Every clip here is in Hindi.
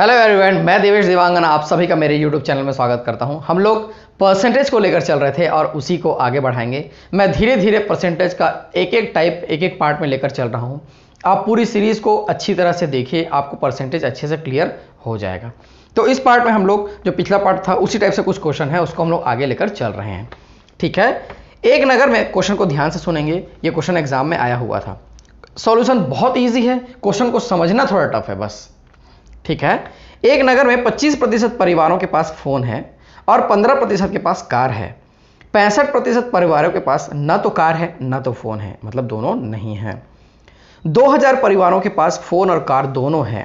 हेलो एवरीवन, मैं देवेश देवांगन आप सभी का मेरे यूट्यूब चैनल में स्वागत करता हूं। हम लोग परसेंटेज को लेकर चल रहे थे और उसी को आगे बढ़ाएंगे। मैं धीरे धीरे परसेंटेज का एक टाइप एक पार्ट में लेकर चल रहा हूं। आप पूरी सीरीज़ को अच्छी तरह से देखिए, आपको परसेंटेज अच्छे से क्लियर हो जाएगा। तो इस पार्ट में हम लोग जो पिछला पार्ट था उसी टाइप से कुछ क्वेश्चन है, उसको हम लोग आगे लेकर चल रहे हैं। ठीक है, एक नगर में क्वेश्चन को ध्यान से सुनेंगे। ये क्वेश्चन एग्जाम में आया हुआ था। सॉल्यूशन बहुत ईजी है, क्वेश्चन को समझना थोड़ा टफ है बस। ठीक है, एक नगर में 25% परिवारों के पास फोन है और 15% के पास कार है। 65% परिवारों के पास ना तो कार है ना तो फोन है, मतलब दोनों नहीं है। 2000 परिवारों के पास फोन और कार दोनों है।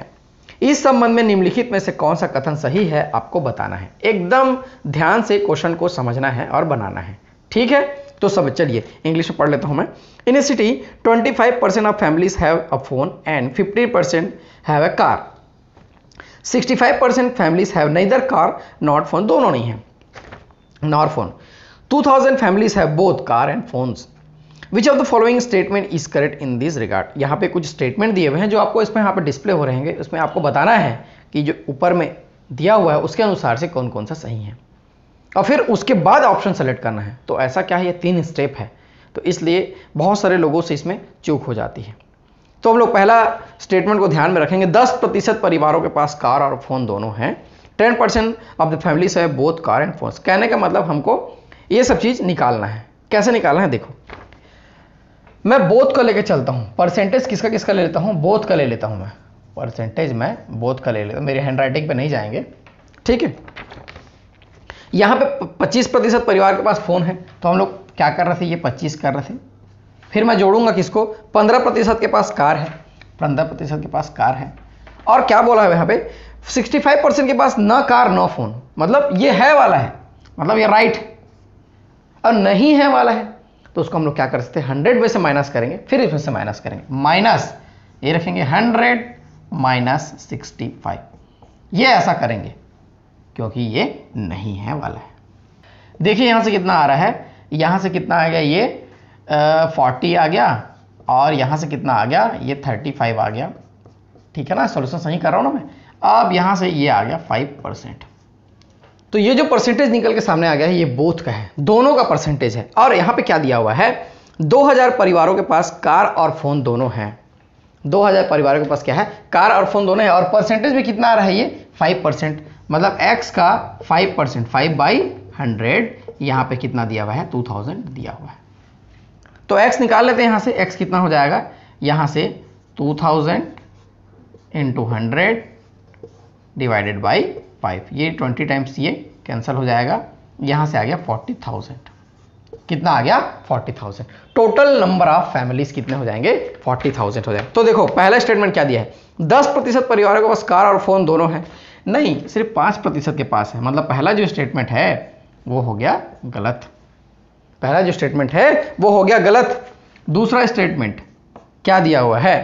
इस संबंध में निम्नलिखित में से कौन सा कथन सही है, आपको बताना है। एकदम ध्यान से क्वेश्चन को समझना है और बनाना है। ठीक है, तो सब चलिए इंग्लिश में पढ़ लेता हूं मैं। In a city 25% of families have a phone and 15% have a car. 65% families have neither car not phone, दोनों नहीं है nor phone. 2000 families have both car and phones. Which of the following statement is correct in this regard. यहाँ पे कुछ स्टेटमेंट दिए हुए हैं जो आपको इसमें यहाँ पे डिस्प्ले हो रहेंगे। उसमें आपको बताना है कि जो ऊपर में दिया हुआ है उसके अनुसार से कौन कौन सा सही है और फिर उसके बाद ऑप्शन सेलेक्ट करना है। तो ऐसा क्या है, ये 3 स्टेप है, तो इसलिए बहुत सारे लोगों से इसमें चूक हो जाती है। तो हम लोग पहला स्टेटमेंट को ध्यान में रखेंगे। 10% परिवारों के पास कार और फोन दोनों हैं। 10% ऑफ द फैमिलीज है बोथ कार एंड फोन। कहने का मतलब हमको ये सब चीज़ निकालना है। कैसे निकालना है, देखो मैं बोथ का लेकर चलता हूँ। परसेंटेज किसका किसका ले लेता हूँ, बोथ का ले लेता हूँ मैं। परसेंटेज मैं बोथ का ले लेता हूँ, मेरी हैंड राइटिंग पर नहीं जाएंगे। ठीक है, यहाँ पे 25% परिवार के पास फोन है, तो हम लोग क्या कर रहे थे, ये 25 कर रहे थे। फिर मैं जोड़ूंगा किसको, 15% के पास कार है, 15% के पास कार है। और क्या बोला है यहाँ पे, 65% के पास ना कार ना फोन, मतलब ये है वाला है, मतलब ये राइट, और नहीं है वाला है। तो उसको हम लोग क्या कर सकते हैं, 100 में से माइनस करेंगे, फिर इसमें से माइनस करेंगे। माइनस ये रखेंगे 100 माइनस 65, ये ऐसा करेंगे क्योंकि ये नहीं है वाला है। देखिए यहाँ से कितना आ रहा है, यहाँ से कितना आ गया, ये 40 आ गया, और यहाँ से कितना आ गया, ये 35 आ गया। ठीक है ना, सॉल्यूशन सही कर रहा हूँ ना मैं। अब यहाँ से ये आ गया 5%। तो ये जो परसेंटेज निकल के सामने आ गया है, ये बोथ का है, दोनों का परसेंटेज है। और यहाँ पे क्या दिया हुआ है, 2000 परिवारों के पास कार और फोन दोनों हैं। 2000 परिवारों के पास क्या है, कार और फोन दोनों है। और परसेंटेज भी कितना आ रहा है, ये 5%, मतलब x का 5%, 5/100। यहाँ पे कितना दिया हुआ है, 2000 दिया हुआ है। तो x निकाल लेते हैं यहाँ से, x कितना हो जाएगा, यहाँ से 2000 × 100 / 5, ये 20 टाइम्स ये कैंसिल हो जाएगा। यहाँ से आ गया 40,000, कितना आ गया, 40,000। टोटल नंबर ऑफ फैमिलीज कितने हो जाएंगे, 40,000 हो जाएंगे। तो देखो पहला स्टेटमेंट क्या दिया है, 10% परिवारों के पास कार और फोन दोनों है, नहीं सिर्फ 5% के पास है, मतलब पहला जो स्टेटमेंट है वो हो गया गलत। पहला जो स्टेटमेंट है वो हो गया गलत। दूसरा स्टेटमेंट क्या दिया हुआ है,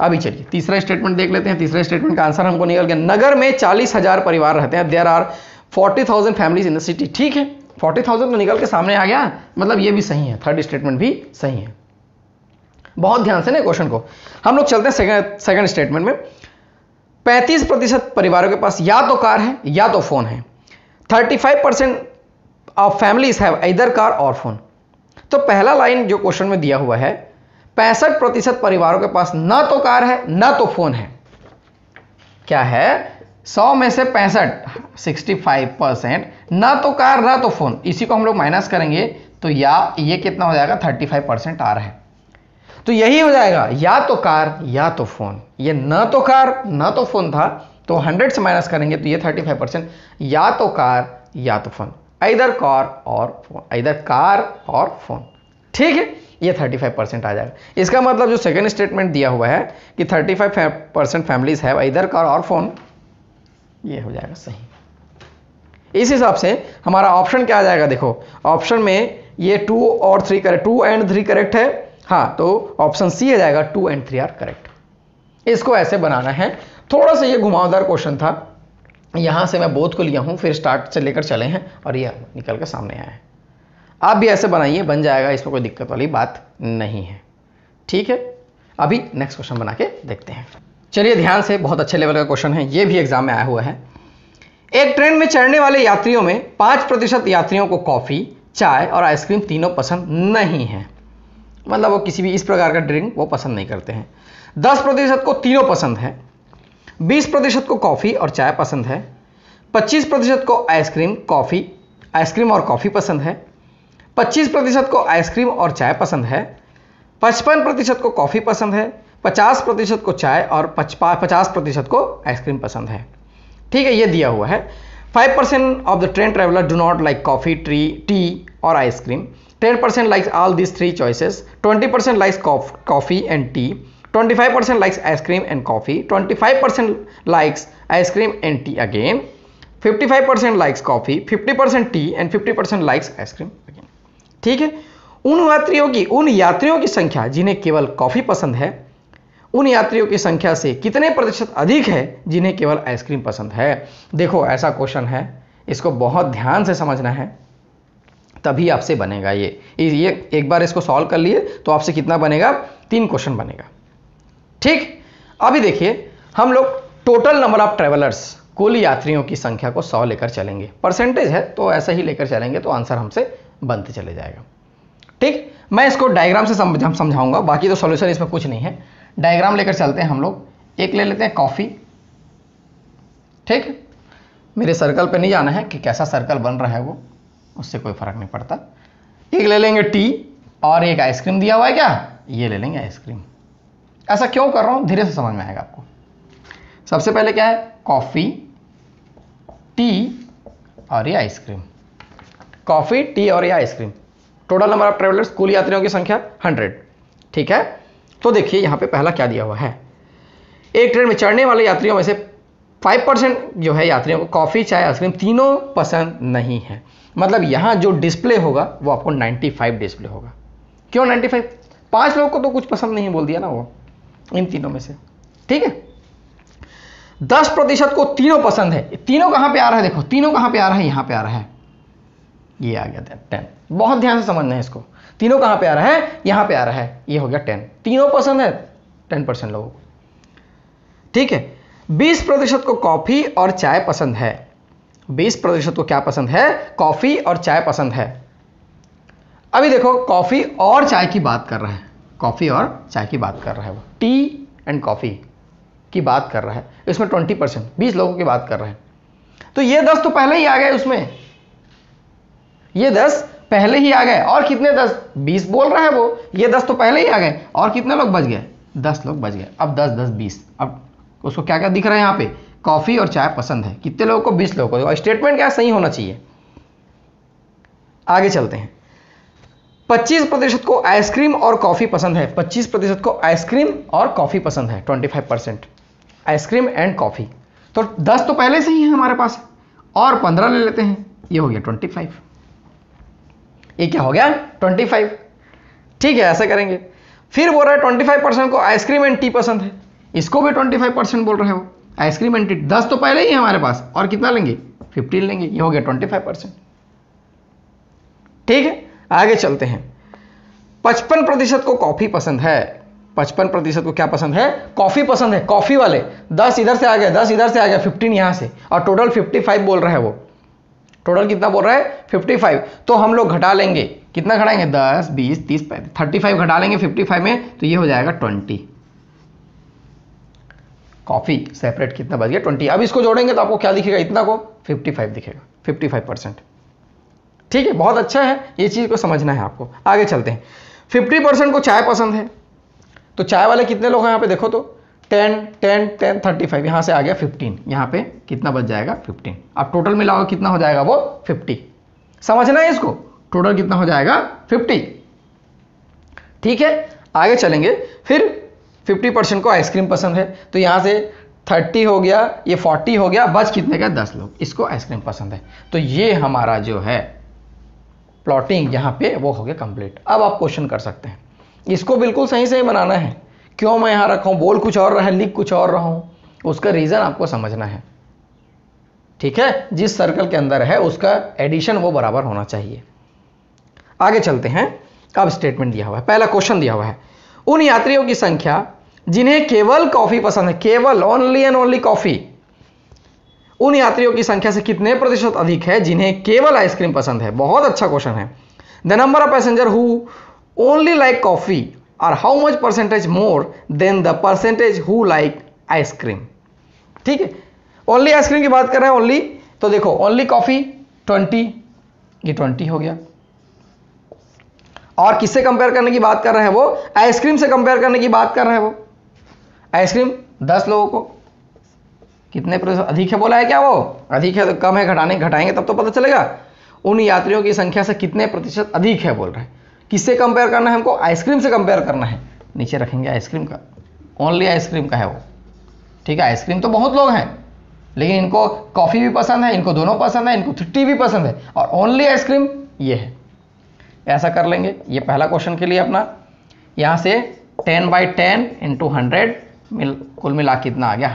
अभी चलिए तीसरा स्टेटमेंट देख लेते हैं। तीसरे स्टेटमेंट का आंसर हमको निकल गया, नगर में 40,000 परिवार रहते हैं, there are 40,000 families in the city. ठीक है, 40,000 तो निकल के सामने आ गया, मतलब ये भी सही है, थर्ड स्टेटमेंट भी सही है। बहुत ध्यान से ना क्वेश्चन को। हम लोग चलते हैं सेकंड स्टेटमेंट में। 35% परिवारों के पास या तो कार है या तो फोन है। 35% of families have either car और फोन। तो पहला लाइन जो क्वेश्चन में दिया हुआ है, 65% परिवारों के पास ना तो कार है ना तो फोन है। क्या है, 100 में से 65, 65% ना तो कार ना तो फोन, इसी को हम लोग माइनस करेंगे। तो या ये कितना हो जाएगा, 35% आ रहा है, तो यही हो जाएगा या तो कार या तो फोन। ये ना तो कार ना तो फोन था, तो 100 से माइनस करेंगे तो ये 35% या तो कार या तो फोन, इधर कार और फोन, इधर कार और फोन। ठीक है, ये 35% आ जाएगा। इसका मतलब जो सेकंड स्टेटमेंट दिया हुआ है कि 35% फैमिलीज हैव इधर कार और फोन, ये हो जाएगा सही। इस हिसाब से हमारा ऑप्शन क्या आ जाएगा, देखो ऑप्शन में ये 2 और 3 करेक्ट, 2 एंड 3 करेक्ट है। हाँ, तो ऑप्शन सी आ जाएगा, 2 एंड 3 आर करेक्ट। इसको ऐसे बनाना है। थोड़ा सा ये घुमावदार क्वेश्चन था, यहाँ से मैं बोध को लिया हूँ, फिर स्टार्ट से लेकर चले हैं और ये निकल के सामने आया है। आप भी ऐसे बनाइए, बन जाएगा, इसमें कोई दिक्कत वाली बात नहीं है। ठीक है, अभी नेक्स्ट क्वेश्चन बना के देखते हैं। चलिए ध्यान से, बहुत अच्छे लेवल का क्वेश्चन है, ये भी एग्जाम में आया हुआ है। एक ट्रेन में चढ़ने वाले यात्रियों में 5% यात्रियों को कॉफ़ी, चाय और आइसक्रीम तीनों पसंद नहीं है, मतलब वो किसी भी इस प्रकार का ड्रिंक वो पसंद नहीं करते हैं। 10% को तीनों पसंद है, 20% को कॉफ़ी और चाय पसंद है, 25% को आइसक्रीम और कॉफ़ी पसंद है, 25% को आइसक्रीम और चाय पसंद है, 55% को कॉफ़ी पसंद है, 50% को चाय और 50% को आइसक्रीम पसंद है। ठीक है, ये दिया हुआ है। 5% of the train traveller do not like coffee, tea और ice cream. 10% likes all this three choices, 20% likes coffee and tea, 25% likes ice cream and coffee, 25% likes ice cream and tea again, 55% likes coffee, 50% tea and 50% likes ice cream again. ठीक है, उन यात्रियों की संख्या जिन्हें केवल कॉफ़ी पसंद है, उन यात्रियों की संख्या से कितने प्रतिशत अधिक है जिन्हें केवल आइसक्रीम पसंद है। देखो ऐसा क्वेश्चन है, इसको बहुत ध्यान से समझना है, तभी आपसे बनेगा ये एक बार इसको सॉल्व कर लिए तो आपसे कितना बनेगा, 3 क्वेश्चन बनेगा। ठीक, अभी देखिए हम लोग टोटल नंबर ऑफ ट्रेवलर्स, कुल यात्रियों की संख्या को 100 लेकर चलेंगे, परसेंटेज है तो ऐसा ही लेकर चलेंगे तो आंसर हमसे बनते चले जाएगा। ठीक, मैं इसको डायग्राम से समझाऊंगा, बाकी तो सॉल्यूशन इसमें कुछ नहीं है। डायग्राम लेकर चलते हैं हम लोग। एक ले लेते हैं कॉफ़ी। ठीक, मेरे सर्कल पे नहीं जाना है कि कैसा सर्कल बन रहा है वो, उससे कोई फर्क नहीं पड़ता। एक ले लेंगे टी और एक आइसक्रीम दिया हुआ है क्या, ये ले लेंगे आइसक्रीम। ऐसा क्यों कर रहा हूँ, धीरे से समझ में आएगा आपको। सबसे पहले क्या है, कॉफ़ी, टी और ये आइसक्रीम। कॉफ़ी, टी और ये ice cream. Total number of travellers, कुल यात्रियों की संख्या 100। ठीक है, तो देखिए यहाँ पे पहला क्या दिया हुआ है, एक ट्रेन में चढ़ने वाले यात्रियों में से 5% जो है यात्रियों को कॉफ़ी, चाय, आइसक्रीम तीनों पसंद नहीं है। मतलब यहाँ जो डिस्प्ले होगा वो आपको 95 डिस्प्ले होगा। क्यों 95? 5 लोगों को तो कुछ पसंद नहीं बोल दिया ना वो, इन तीनों में से। ठीक है, 10% को तीनों पसंद है। तीनों कहाँ पे आ रहा है, देखो तीनों कहाँ पे आ रहा है, यहाँ पे आ रहा है, ये आ गया 10। बहुत ध्यान से समझना है इसको, तीनों कहाँ पे आ रहा है, यहाँ पे आ रहा है, ये हो गया 10। तीनों पसंद है 10% लोगों को। ठीक है, 20% को कॉफ़ी और चाय पसंद है। 20% को क्या पसंद है, कॉफ़ी और चाय पसंद है। अभी देखो कॉफ़ी और चाय की बात कर रहा है, कॉफ़ी और चाय की बात कर रहा है वो, टी एंड कॉफ़ी की बात कर रहा है। इसमें 20%, 20 लोगों की बात कर रहे हैं, तो ये 10 तो पहले ही आ गए उसमें, ये 10 पहले ही आ गए। और कितने 10, 20 बोल रहा है वो, ये 10 तो पहले ही आ गए। और कितने लोग बच गए, 10 लोग बच गए। अब 10, 10, 20, अब उसको क्या क्या दिख रहा है यहाँ पे, कॉफ़ी और चाय पसंद है। कितने लोगों को, 20 लोगों को। स्टेटमेंट क्या सही होना चाहिए। आगे चलते हैं, 25% को आइसक्रीम और कॉफ़ी पसंद है। 25% को आइसक्रीम और कॉफ़ी पसंद है, 25% आइसक्रीम एंड कॉफ़ी। तो 10 तो पहले से ही है हमारे पास, और 15 ले लेते हैं, ये हो गया 25। ये क्या हो गया, 25। ठीक है, ऐसे करेंगे। फिर बोल रहा है 25% को आइसक्रीम एंड टी पसंद है, इसको भी 25% बोल रहे हैं वो, आइसक्रीम एंड टी। 10 तो पहले ही है हमारे पास, और कितना लेंगे, 15 लेंगे, ये हो गया 25%। ठीक है, आगे चलते हैं। 55% को कॉफ़ी पसंद है। 55% को क्या पसंद है, कॉफ़ी पसंद है। कॉफ़ी वाले 10 इधर से आ गए, 10 इधर से आ गया, 15 यहाँ से, और टोटल 55 बोल रहा है वो। टोटल कितना बोल रहा है, 55। तो हम लोग घटा लेंगे, कितना घटाएंगे, 10, 20, 30, 35 घटा लेंगे 55 में, तो ये हो जाएगा 20। कॉफ़ी सेपरेट कितना बच गया, 20। अब इसको जोड़ेंगे तो आपको क्या दिखेगा, इतना को 55 दिखेगा, 55%। ठीक है, बहुत अच्छा है, ये चीज़ को समझना है आपको। आगे चलते हैं, 50% को चाय पसंद है। तो चाय वाले कितने लोग हैं यहाँ पे देखो तो, 10, 10, 10, 35 यहाँ से आ गया 15, यहाँ पे कितना बच जाएगा 15। अब टोटल मिलाओ कितना हो जाएगा वो 50। समझना है इसको, टोटल कितना हो जाएगा 50। ठीक है, आगे चलेंगे। फिर 50% को आइसक्रीम पसंद है, तो यहाँ से 30 हो गया, ये 40 हो गया, बच कितने का 10 लोग, इसको आइसक्रीम पसंद है। तो ये हमारा जो है प्लॉटिंग यहाँ पे वो हो गया कंप्लीट। अब आप क्वेश्चन कर सकते हैं, इसको बिल्कुल सही सही बनाना है। क्यों मैं यहाँ रखा हूँ, बोल कुछ और रहा है, लिख कुछ और रहा हूँ, उसका रीज़न आपको समझना है। ठीक है, जिस सर्कल के अंदर है उसका एडिशन वो बराबर होना चाहिए। आगे चलते हैं, अब स्टेटमेंट दिया हुआ है, पहला क्वेश्चन दिया हुआ है, उन यात्रियों की संख्या जिन्हें केवल कॉफी पसंद है, केवल ओनली एंड ओनली कॉफी, उन यात्रियों की संख्या से कितने प्रतिशत अधिक है जिन्हें केवल आइसक्रीम पसंद है? बहुत अच्छा क्वेश्चन है। The number of passenger who only like coffee और how much percentage more than the percentage who like ice cream. ठीक है, ओनली आइसक्रीम की बात कर रहे हैं, ओनली तो देखो ओनली कॉफी 20, ये 20 हो गया। और किससे कंपेयर करने की बात कर रहे हैं? वो आइसक्रीम से कंपेयर करने की बात कर रहे हैं। वो आइसक्रीम 10 लोगों को कितने प्रतिशत अधिक है बोला है क्या? वो अधिक है तो कम है, घटाएंगे तब तो पता चलेगा। उन यात्रियों की संख्या से कितने प्रतिशत अधिक है बोल रहे हैं। किससे कंपेयर करना है हमको? आइसक्रीम से कंपेयर करना है। नीचे रखेंगे आइसक्रीम का, ओनली आइसक्रीम का है वो। ठीक है, आइसक्रीम तो बहुत लोग हैं लेकिन इनको कॉफ़ी भी पसंद है, इनको दोनों पसंद है, इनको टी भी पसंद है और ओनली आइसक्रीम ये है। ऐसा कर लेंगे ये पहला क्वेश्चन के लिए अपना। यहाँ से 10/10 × 100 कुल मिला कितना आ गया?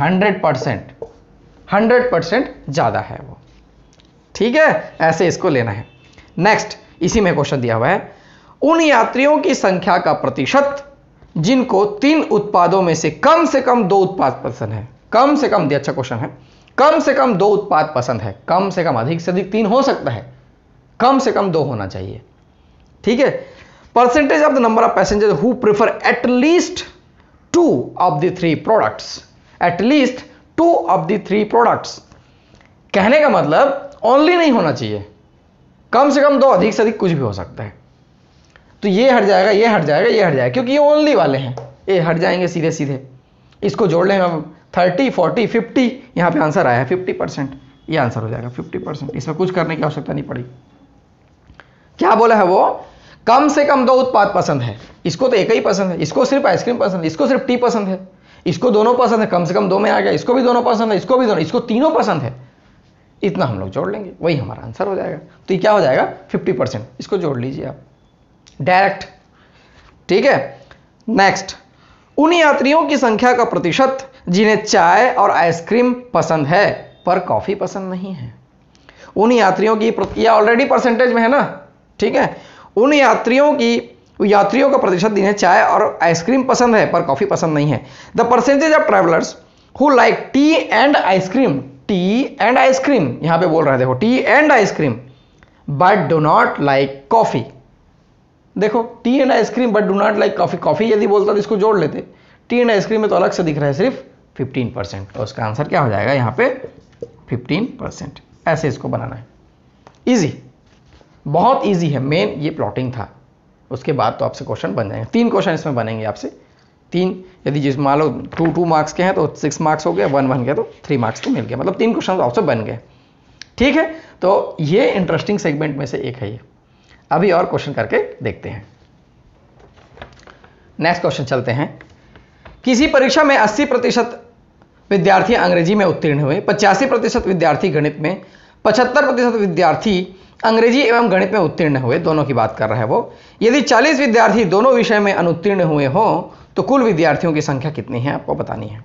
100% ज़्यादा है वो। ठीक है, ऐसे इसको लेना है। नेक्स्ट इसी में क्वेश्चन दिया हुआ है, उन यात्रियों की संख्या का प्रतिशत जिनको 3 उत्पादों में से कम 2 उत्पाद पसंद है। कम से कम, अच्छा क्वेश्चन है, कम से कम 2 उत्पाद पसंद है, कम से कम, अधिक से अधिक 3 हो सकता है, कम से कम 2 होना चाहिए। ठीक है, percentage of the number of passenger who prefer at least 2 of the 3 products, at least 2 of the 3 products. कहने का मतलब ओनली नहीं होना चाहिए, कम से कम 2, अधिक से अधिक कुछ भी हो सकता है। तो ये हट जाएगा, ये हट जाएगा, ये हट जाएगा, क्योंकि ये ओनली वाले हैं, ये हट जाएंगे सीधे सीधे। इसको जोड़ लें हम, 30, 40, 50, यहाँ पे आंसर आया है 50%। ये आंसर हो जाएगा 50%, इसमें कुछ करने की आवश्यकता नहीं पड़ी। क्या बोला है वो? कम से कम 2 उत्पाद पसंद है। इसको तो एक ही पसंद है, इसको सिर्फ आइसक्रीम पसंद है, इसको सिर्फ टी पसंद है, इसको दोनों पसंद है, कम से कम 2 में आ गया, इसको भी दोनों पसंद है, इसको भी दोनों, इसको तीनों पसंद है। इतना हम लोग जोड़ लेंगे, वही हमारा आंसर हो जाएगा। तो ये क्या हो जाएगा? 50%। इसको जोड़ लीजिए आप डायरेक्ट। ठीक है, नेक्स्ट, उन यात्रियों की संख्या का प्रतिशत जिन्हें चाय और आइसक्रीम पसंद है पर कॉफी पसंद नहीं है। उन यात्रियों की, यह ऑलरेडी परसेंटेज में है ना, ठीक है, उन यात्रियों का प्रतिशत जिन्हें चाय और आइसक्रीम पसंद है पर कॉफी पसंद नहीं है। The percentage of travellers who like tea and ice cream, tea and ice cream यहां पे बोल रहे, देखो tea and ice cream but do not like coffee. देखो tea and ice cream but do not like coffee, coffee यदि बोलता तो इसको जोड़ लेते, टी एंड आइसक्रीम में तो अलग से दिख रहा है सिर्फ 15%। तो उसका आंसर क्या हो जाएगा यहाँ पे? 15%। ऐसे इसको बनाना है, इजी, बहुत इजी है। मेन ये प्लॉटिंग था, उसके बाद तो आपसे क्वेश्चन बन जाएंगे। 3 क्वेश्चन इसमें बनेंगे आपसे, 3, यदि जिस मान लो 2 मार्क्स के हैं तो 6 मार्क्स हो गए, 1 बन गया तो 3 मार्क्स तो मिल गया, मतलब 3 क्वेश्चन आपसे बन गए। ठीक है, तो ये इंटरेस्टिंग सेगमेंट में से एक है ये। अभी और क्वेश्चन करके देखते हैं। नेक्स्ट क्वेश्चन चलते हैं। किसी परीक्षा में 80% विद्यार्थी अंग्रेजी में उत्तीर्ण हुए, 85% विद्यार्थी गणित में, 75% विद्यार्थी अंग्रेजी एवं गणित में उत्तीर्ण हुए, दोनों की बात कर रहा है वो। यदि 40 विद्यार्थी दोनों विषय में अनुत्तीर्ण हुए हों तो कुल विद्यार्थियों की संख्या कितनी है आपको बतानी है।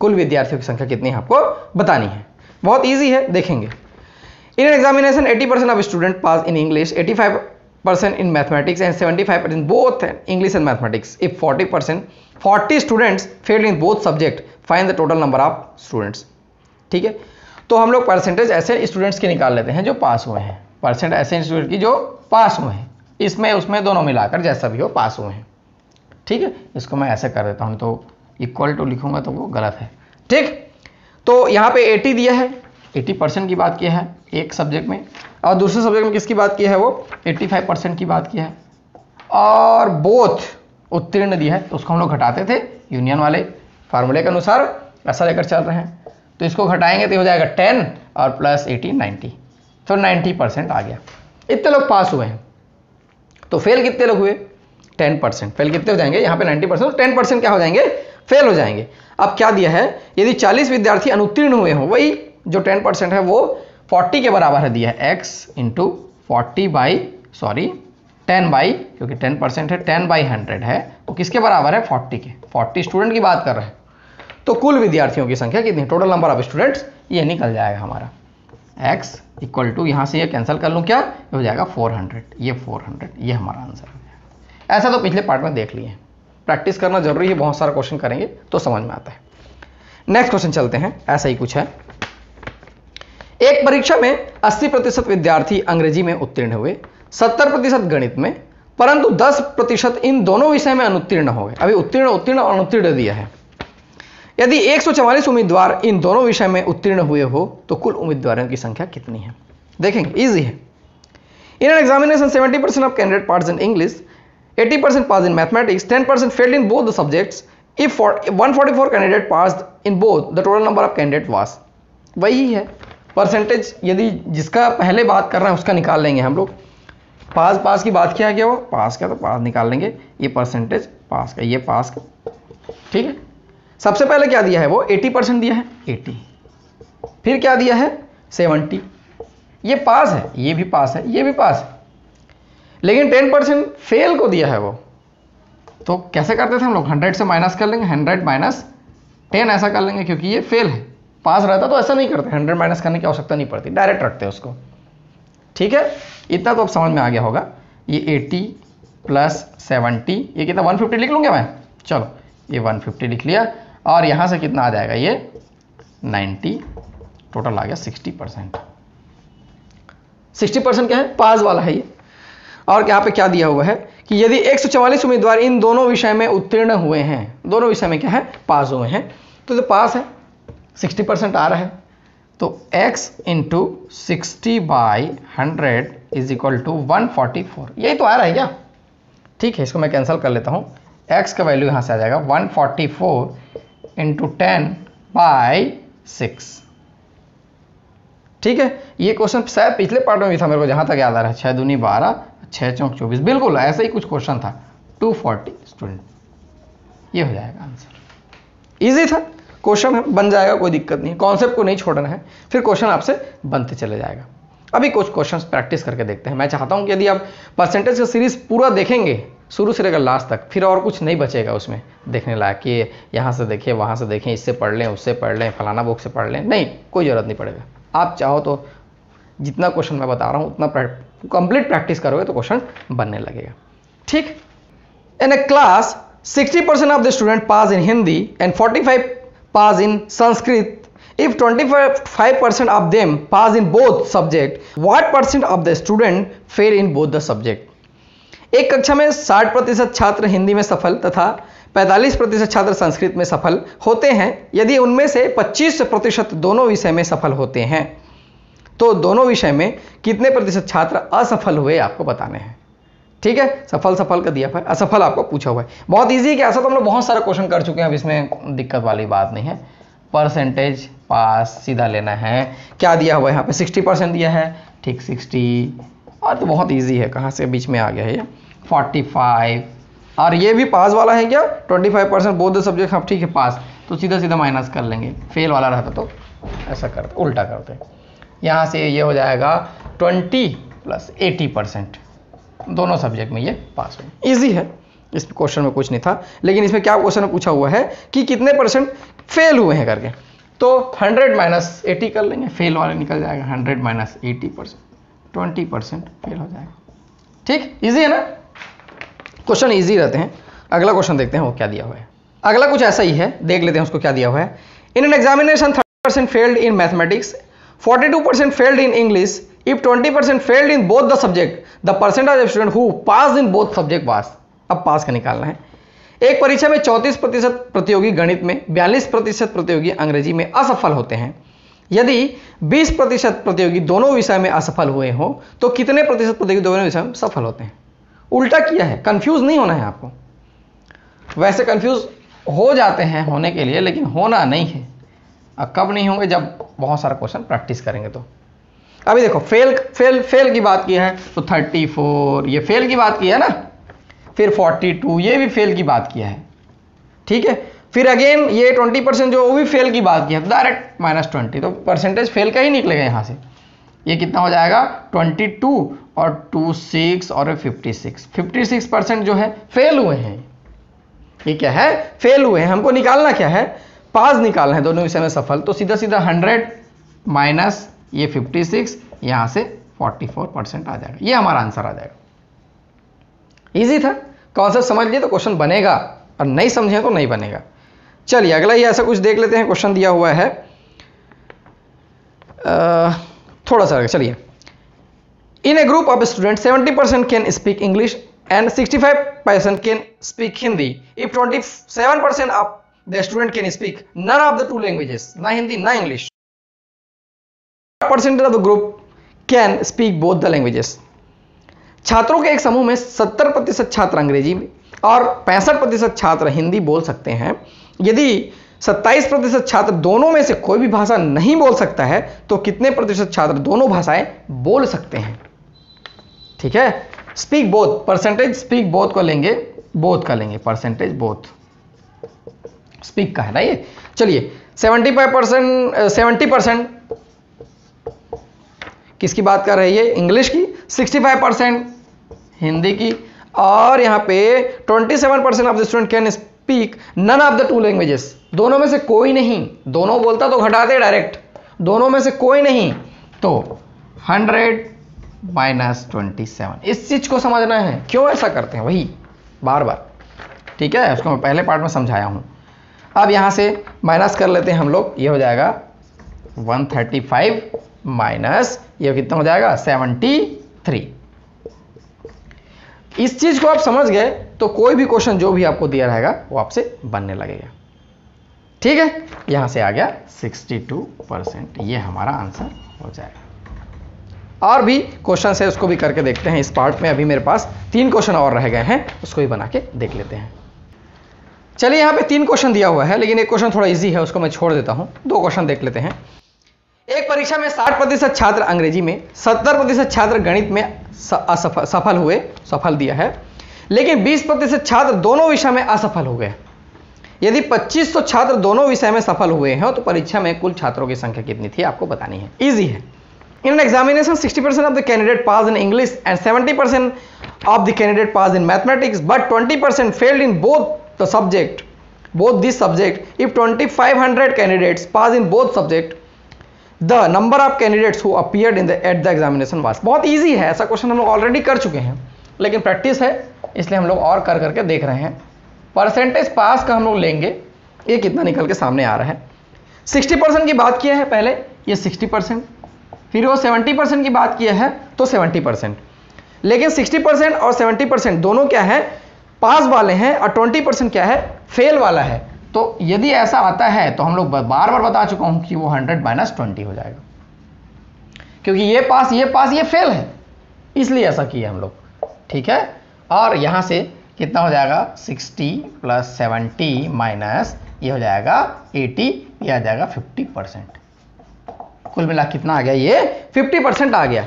कुल विद्यार्थियों की संख्या कितनी है आपको बतानी है, बहुत ईजी है, देखेंगे। In examination 80% of student pass in English, 85% in mathematics and 75% in both English and mathematics. If 40 students failed in both subject, find the total number of students. ठीक है, तो हम लोग परसेंटेज ऐसे स्टूडेंट्स की निकाल लेते हैं जो पास हुए हैं, परसेंट ऐसे स्टूडेंट की जो पास हुए हैं, इसमें उसमें दोनों मिलाकर जैसा भी हो पास हुए हैं। ठीक है, इसको मैं ऐसे कर देता हूँ, तो इक्वल टू लिखूंगा तो वो गलत है। ठीक, तो यहाँ पे 80 दिया है, 80% की बात किया है एक सब्जेक्ट में, और दूसरे सब्जेक्ट में किसकी बात की है वो 85% की बात की है, और बोथ उत्तीर्ण दिया है, तो उसको हम लोग घटाते थे यूनियन वाले फार्मूले के अनुसार, ऐसा लेकर चल रहे हैं। तो इसको घटाएंगे तो हो जाएगा 10 और प्लस 80, 90, तो 90% आ गया। इतने लोग पास हुए हैं, तो फेल कितने लोग हुए? 10%। फेल कितने हो जाएंगे यहाँ पे? 90%, 10% क्या हो जाएंगे? फेल हो जाएंगे। अब क्या दिया है? यदि 40 विद्यार्थी अनुत्तीर्ण हुए हों, वही जो 10% है वो 40 के बराबर है दिया है, x इंटू 10 बाई, क्योंकि 10% है, 10/100 है, तो किसके बराबर है? 40 के। 40 स्टूडेंट की बात कर रहे हैं, तो कुल विद्यार्थियों की संख्या कितनी, टोटल नंबर ऑफ स्टूडेंट्स, ये निकल जाएगा हमारा x इक्वल टू, यहाँ से ये कैंसिल कर लूँ, क्या हो जाएगा? 400, ये 400, ये हमारा आंसर हो जाएगा। ऐसा तो पिछले पार्ट में देख लिए। प्रैक्टिस करना जरूरी है, बहुत सारा क्वेश्चन करेंगे तो समझ में आता है। नेक्स्ट क्वेश्चन चलते हैं, ऐसा ही कुछ है। एक परीक्षा में 80% विद्यार्थी अंग्रेजी में उत्तीर्ण हुए, 70% गणित में, परंतु 10% इन दोनों विषय में अनुत्तीर्ण हो गए। अभी उत्तीर्ण और अनुत्तीर्ण दिया है। यदि 144 उम्मीदवार इन दोनों विषय में उत्तीर्ण हुए हो तो कुल उम्मीदवारों की संख्या कितनी है? देखेंगे, इजी है। In an examination 70% of candidate pass in English, 80% pass in mathematics, 10% failed in both the subjects. If 144 candidate pass in both the total number of candidate was, वही है परसेंटेज। यदि जिसका पहले बात कर रहे हैं उसका निकाल लेंगे हम लोग। पास की बात किया गया, वो पास का तो पास निकाल लेंगे। ये परसेंटेज पास का, ये पास का, ठीक है। सबसे पहले क्या दिया है वो 80% दिया है, 80। फिर क्या दिया है 70। ये पास है, ये भी पास है, ये भी पास है। लेकिन 10% फेल को दिया है वो, तो कैसे करते थे हम लोग? 100 से माइनस कर लेंगे, 100 - 10 ऐसा कर लेंगे, क्योंकि ये फेल है। पास रहता तो ऐसा नहीं करते, 100 माइनस करने की आवश्यकता नहीं पड़ती, डायरेक्ट रखते उसको, ठीक है। इतना तो अब समझ में आ गया होगा। ये 80 + 70, ये कितना 150 लिख लूँगा मैं, चलो ये 150 लिख लिया। और यहाँ से कितना आ जाएगा, ये 90, टोटल आ गया 60%। 60% क्या है? पास वाला है ये। और यहाँ पे क्या दिया हुआ है कि यदि 144 उम्मीदवार इन दोनों विषय में उत्तीर्ण हुए हैं, दोनों विषय में क्या है पास हुए हैं, तो जो पास है 60% आ रहा है, तो x × 60/100 = 144। यही तो आ रहा है क्या? ठीक है, इसको मैं कैंसिल कर लेता हूँ। x का वैल्यू यहाँ से आ जाएगा 144 × 10/6, ठीक है। ये क्वेश्चन शायद पिछले पार्ट में भी था, मेरे को जहाँ तक याद आ रहा है। 6 दूनी 12, 6 चौक 24, बिल्कुल ऐसा ही कुछ क्वेश्चन था। 240 स्टूडेंट, ये हो जाएगा आंसर। इजी था क्वेश्चन, है बन जाएगा, कोई दिक्कत नहीं। कॉन्सेप्ट को नहीं छोड़ना है, फिर क्वेश्चन आपसे बनते चले जाएगा। अभी कुछ क्वेश्चंस प्रैक्टिस करके देखते हैं। मैं चाहता हूं कि यदि आप परसेंटेज का सीरीज पूरा देखेंगे, शुरू से लेकर लास्ट तक, फिर और कुछ नहीं बचेगा उसमें देखने लायक कि यहाँ से देखें, वहाँ से देखें, इससे पढ़ लें, उससे पढ़ लें, फलाना बुक से पढ़ लें, नहीं, कोई ज़रूरत नहीं पड़ेगा। आप चाहो तो जितना क्वेश्चन मैं बता रहा हूँ उतना कंप्लीट प्रैक्टिस करोगे तो क्वेश्चन बनने लगेगा, ठीक। In a class 60% of the student pass in Hindi and 45 pass in Sanskrit. If 25% of them pass in both subject, what percent of the student fail in both the subject? एक कक्षा में 60% छात्र हिंदी में सफल तथा 45% छात्र संस्कृत में सफल होते हैं। यदि उनमें से 25% दोनों विषय में सफल होते हैं तो दोनों विषय में कितने प्रतिशत छात्र असफल हुए आपको बताने हैं, ठीक है। सफल का दिया, पर असफल आपको पूछा हुआ है। बहुत ईजी है कि ऐसा तो हम लोग बहुत सारा क्वेश्चन कर चुके हैं, अब इसमें दिक्कत वाली बात नहीं है। परसेंटेज पास सीधा लेना है। क्या दिया हुआ है यहाँ पे 60% दिया है, ठीक 60, और तो बहुत इजी है। कहाँ से बीच में आ गया है ये 45, और ये भी पास वाला है क्या? 25% बोथ द सब्जेक्ट, हाँ ठीक है पास, तो सीधा माइनस कर लेंगे। फेल वाला रहता तो ऐसा करते, उल्टा करते। यहाँ से ये हो जाएगा 20 + 80%, दोनों सब्जेक्ट में ये पास हुए। ईजी है, इस क्वेश्चन में कुछ नहीं था। लेकिन इसमें क्या क्वेश्चन में पूछा हुआ है कि कितने परसेंट फेल हुए हैं करके, तो 100 - 80 कर लेंगे, फेल वाले निकल जाएगा। 100 - 80%, 20% फेल हो जाएगा, ठीक। इजी है ना, क्वेश्चन इजी रहते हैं। अगला क्वेश्चन देखते हैं वो क्या दिया हुआ है। अगला कुछ ऐसा ही है, देख लेते हैं उसको क्या दिया हुआ है। In an examination 30% failed in mathematics, 42% failed in English. If 20% failed in both the subject, the percentage of student who pass in both subject was. अब पास का निकालना है। एक परीक्षा में 34% प्रतियोगी गणित में, 42% प्रतियोगी अंग्रेजी में असफल होते हैं। यदि 20% प्रतियोगी दोनों विषय में असफल हुए हो तो कितने प्रतिशत प्रतियोगी दोनों विषय में सफल होते हैं? उल्टा किया है, कंफ्यूज नहीं होना है आपको। वैसे कंफ्यूज हो जाते हैं होने के लिए, लेकिन होना नहीं है। अब कब नहीं होंगे? जब बहुत सारा क्वेश्चन प्रैक्टिस करेंगे तो। अभी देखो, फेल की बात की है तो 34, ये फेल की बात की है ना। फिर 42, ये भी फेल की बात किया है, ठीक है। फिर अगेन ये 20% जो, वो भी फेल की बात किया है, डायरेक्ट -20, तो परसेंटेज फेल का ही निकलेगा यहाँ से। ये कितना हो जाएगा 22 और 26 और 56, 56% जो है फेल हुए हैं। ये क्या है? फेल हुए हैं। हमको निकालना क्या है? पास निकालना है, दोनों विषय में सफल। तो सीधा 100 - ये 56, यहाँ से 44% आ जाएगा। ये हमारा आंसर आ जाएगा। इजी था, कॉन्सेप्ट समझ लिए तो क्वेश्चन बनेगा, और नहीं समझें तो नहीं बनेगा। चलिए अगला ही ऐसा कुछ देख लेते हैं, क्वेश्चन दिया हुआ है थोड़ा सा। चलिए, in a group of student 70% can speak English and 65% can speak Hindi. If 27% of the student can speak none of the two languages, ना हिंदी ना English, percentage of the group can speak both the languages. छात्रों के एक समूह में 70% छात्र अंग्रेजी और 65% छात्र हिंदी बोल सकते हैं। यदि 27% छात्र दोनों में से कोई भी भाषा नहीं बोल सकता है तो कितने प्रतिशत छात्र दोनों भाषाएं बोल सकते हैं? ठीक है, speak both, percentage speak both को लेंगे, बोथ का लेंगे, परसेंटेज बोथ स्पीक का है ना ये। चलिए 70% किसकी बात कर रही है? इंग्लिश की, 65% हिंदी की, और यहाँ पे 27% of the student can speak none of the two languages. दोनों में से कोई नहीं, दोनों बोलता तो घटाते डायरेक्ट, दोनों में से कोई नहीं, तो 100 - 27। इस चीज को समझना है, क्यों ऐसा करते हैं वही बार बार। ठीक है, उसको मैं पहले पार्ट में समझाया हूँ। अब यहाँ से माइनस कर लेते हैं हम लोग, ये हो जाएगा 135 माइनस ये कितना हो जाएगा 73। इस चीज को आप समझ गए तो कोई भी क्वेश्चन जो भी आपको दिया रहेगा वो आपसे बनने लगेगा। ठीक है, यहां से आ गया 62%, ये हमारा आंसर हो जाएगा। और भी क्वेश्चन है, उसको भी करके देखते हैं। इस पार्ट में अभी मेरे पास 3 क्वेश्चन और रह गए हैं, उसको भी बना के देख लेते हैं। चलिए, यहाँ पे 3 क्वेश्चन दिया हुआ है, लेकिन एक क्वेश्चन थोड़ा इजी है, उसको मैं छोड़ देता हूँ। 2 क्वेश्चन देख लेते हैं। एक परीक्षा में 60% छात्र अंग्रेजी में, 70% छात्र गणित में असफल हुए, सफल दिया है, लेकिन 20% छात्र दोनों विषय में असफल हो गए। यदि 2500 छात्र दोनों विषय में सफल हुए हैं तो परीक्षा में कुल छात्रों की संख्या कितनी थी, आपको बतानी है। इजी है। In an examination 60% of the candidate pass in English and 70% of the candidate pass in mathematics, but 20% failed in both the subject, both this subject. If 2500 candidates pass in both subject, The number of candidates who appeared in at the examination was। बहुत ईजी है, ऐसा क्वेश्चन हम लोग ऑलरेडी कर चुके हैं, लेकिन प्रैक्टिस है इसलिए हम लोग और कर करके देख रहे हैं। परसेंटेज पास का हम लोग लेंगे, ये कितना निकल के सामने आ रहा है। 60% की बात किया है पहले, ये 60%, फिर वो 70% की बात किया है तो 70%, लेकिन 60% और 70% दोनों क्या है, पास वाले हैं, और 20% क्या है, फेल वाला है। तो यदि ऐसा आता है तो हम लोग बार बार बता चुका हूं कि वो 100 - 20 हो जाएगा, क्योंकि ये पास ये पास ये फेल है, इसलिए ऐसा किया हम लोग। ठीक है, और यहां से कितना हो जाएगा 60 + 70 माइनस ये हो जाएगा 80, ये आ जाएगा 50%। कुल मिला कितना आ गया, ये 50% आ गया।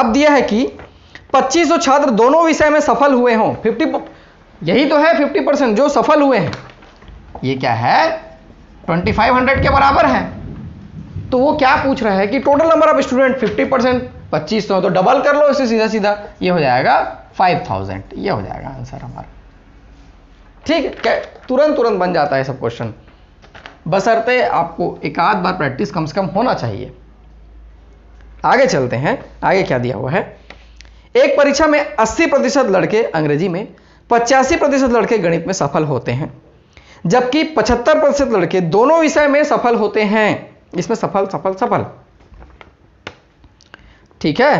अब दिया है कि 2500 छात्र दोनों विषय में सफल हुए हों, 50 यही तो है 50% जो सफल हुए हैं, ये क्या है 2500 के बराबर है। तो वो क्या पूछ रहा है कि टोटल नंबर ऑफ स्टूडेंट 50%, 2500 तो डबल कर लो इससे सीधा सीधा, ये हो जाएगा 5000, ये हो जाएगा आंसर हमारा। ठीक है, तुरंत तुरंत बन जाता है सब क्वेश्चन, बशर्ते आपको एक आध बार प्रैक्टिस कम से कम होना चाहिए। आगे चलते हैं, आगे क्या दिया हुआ है। एक परीक्षा में 80% लड़के अंग्रेजी में, 85% लड़के गणित में सफल होते हैं, जबकि 75% लड़के दोनों विषय में सफल होते हैं। इसमें सफल सफल सफल, ठीक है।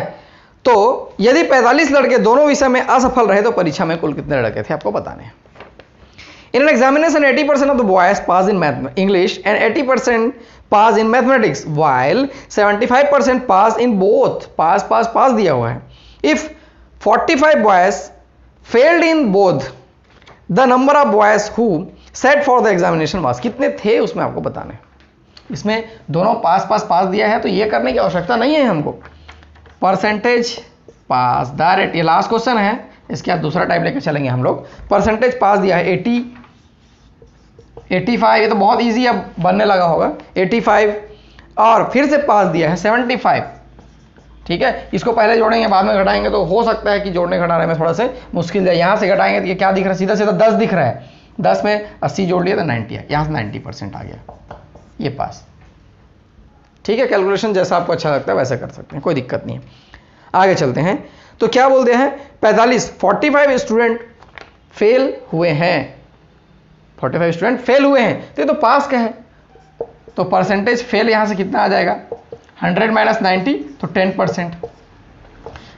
तो यदि 45 लड़के दोनों विषय में असफल रहे तो परीक्षा में कुल कितने लड़के थे, आपको बताने हैं। In an examination 80% of the boys pass in English and 80% pass in mathematics, while 75% pass in both, pass pass pass दिया हुआ है। If 45 boys failed in both, the number of boys who sat for the examination was, कितने थे उसमें आपको बताने। इसमें दोनों पास पास पास दिया है तो ये करने की आवश्यकता नहीं है हमको। परसेंटेज पास डायरेक्ट, ये लास्ट क्वेश्चन है, इसके बाद दूसरा टाइप लेकर चलेंगे हम लोग। परसेंटेज पास दिया है 80, 85, ये तो बहुत ईजी अब बनने लगा होगा, 85, और फिर से पास दिया है 75। ठीक है, इसको पहले जोड़ेंगे बाद में घटाएंगे, तो हो सकता है कि जोड़ने घटाने में थोड़ा सा मुश्किल है। यहाँ से घटाएंगे तो ये क्या दिख रहा है, सीधा सीधा 10 दिख रहा है, 10 में 80 जोड़ लिया तो 90 है, यहाँ से 90% आ गया, ये पास। ठीक है, कैलकुलेशन जैसा आपको अच्छा लगता है वैसा कर सकते हैं, कोई दिक्कत नहीं है। आगे चलते हैं, तो क्या बोलते हैं 45 स्टूडेंट फेल हुए हैं, 45 स्टूडेंट फेल हुए हैं, तो ये तो पास के हैं, तो परसेंटेज फेल यहाँ से कितना आ जाएगा 100 माइनस 90 तो 10%।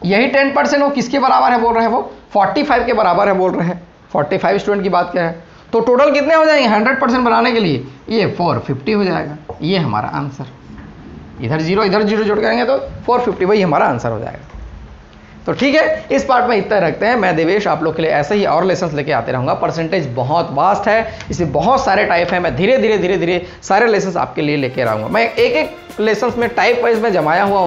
यही 10% वो किसके बराबर है बोल रहे हैं, वो 45 के बराबर है बोल रहे हैं, 45 स्टूडेंट की बात क्या है। तो टोटल कितने हो जाएंगे 100% बनाने के लिए, ये 450 हो जाएगा, ये हमारा आंसर। इधर जीरो जोड़ करेंगे तो 450 वही हमारा आंसर हो जाएगा। तो ठीक है, इस पार्ट में इतना रखते हैं। मैं देवेश आप लोग के लिए ऐसे ही और लेसन्स लेके आते रहूँगा। परसेंटेज बहुत वास्ट है, इसमें बहुत सारे टाइप हैं, मैं धीरे धीरे सारे लेसन्स आपके लिए लेके आऊँगा। मैं एक लेसन्स में टाइप वाइज में जमाया हुआ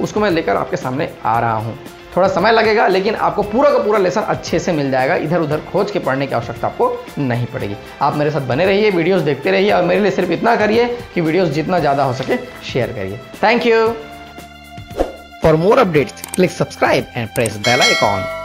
उसको मैं लेकर आपके सामने आ रहा हूँ। थोड़ा समय लगेगा, लेकिन आपको पूरा का पूरा लेसन अच्छे से मिल जाएगा, इधर उधर खोज के पढ़ने की आवश्यकता आपको नहीं पड़ेगी। आप मेरे साथ बने रहिए, वीडियोस देखते रहिए, और मेरे लिए सिर्फ इतना करिए कि वीडियोस जितना ज़्यादा हो सके शेयर करिए। Thank you. For more updates click subscribe and press bell icon.